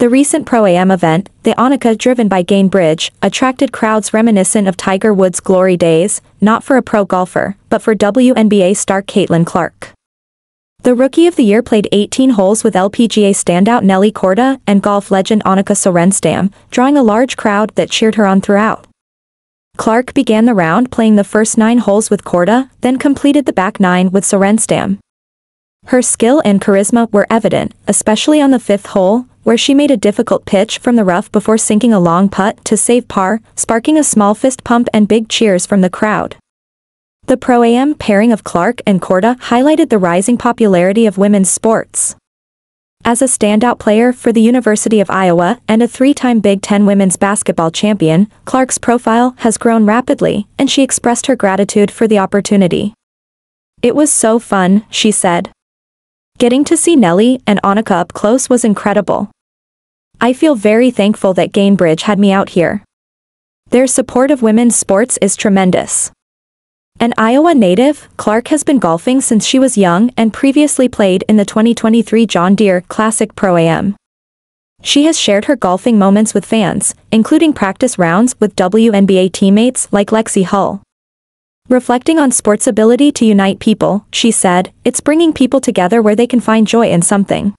The recent Pro-AM event, the Annika driven by Gainbridge, attracted crowds reminiscent of Tiger Woods' glory days, not for a pro golfer, but for WNBA star Caitlin Clark. The Rookie of the Year played 18 holes with LPGA standout Nelly Kord and golf legend Annika Sorenstam, drawing a large crowd that cheered her on throughout. Clark began the round playing the first 9 holes with Kord, then completed the back 9 with Sorenstam. Her skill and charisma were evident, especially on the 5th hole, where she made a difficult pitch from the rough before sinking a long putt to save par, sparking a small fist pump and big cheers from the crowd. The Pro-AM pairing of Clark and Kord highlighted the rising popularity of women's sports. As a standout player for the University of Iowa and a 3-time Big Ten women's basketball champion, Clark's profile has grown rapidly, and she expressed her gratitude for the opportunity. "It was so fun," she said. "Getting to see Nelly and Annika up close was incredible. I feel very thankful that Gainbridge had me out here. Their support of women's sports is tremendous." An Iowa native, Clark has been golfing since she was young and previously played in the 2023 John Deere Classic Pro-AM. She has shared her golfing moments with fans, including practice rounds with WNBA teammates like Lexi Hull. Reflecting on sports' ability to unite people, she said, "It's bringing people together where they can find joy in something.